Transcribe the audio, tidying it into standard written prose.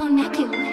on Matthew.